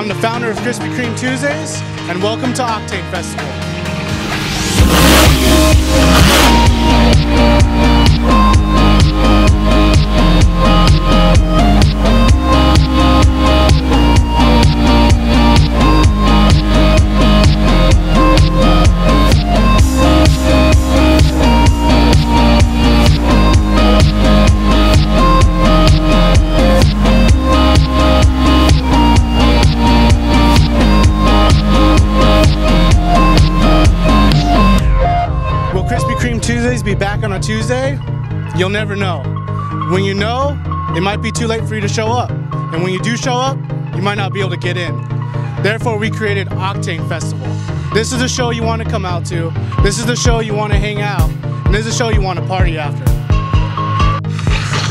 I'm the founder of Krispy Kreme Tuesdays, and welcome to Octane Festival. Tuesdays be back on a Tuesday? You'll never know. When you know, it might be too late for you to show up. And when you do show up, you might not be able to get in. Therefore, we created Octane Festival. This is the show you want to come out to. This is the show you want to hang out. And this is the show you want to party after.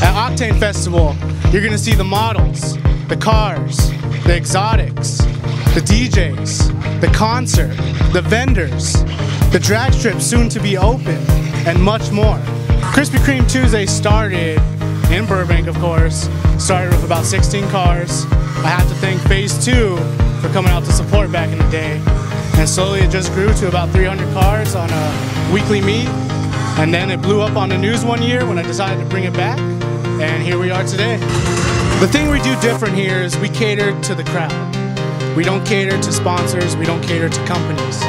At Octane Festival, you're going to see the models, the cars, the exotics, the DJs, the concert, the vendors, the drag strip soon to be open, and much more. Krispy Kreme Tuesday started in Burbank, of course. Started with about 16 cars. I have to thank Phase 2 for coming out to support back in the day. And slowly it just grew to about 300 cars on a weekly meet. And then it blew up on the news one year when I decided to bring it back. And here we are today. The thing we do different here is we cater to the crowd. We don't cater to sponsors. We don't cater to companies.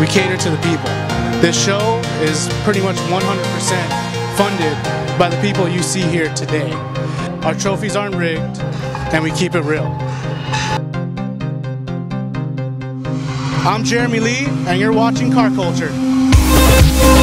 We cater to the people. This show is pretty much 100% funded by the people you see here today. Our trophies aren't rigged, and we keep it real. I'm Jeremy Lee, and you're watching Car Culture.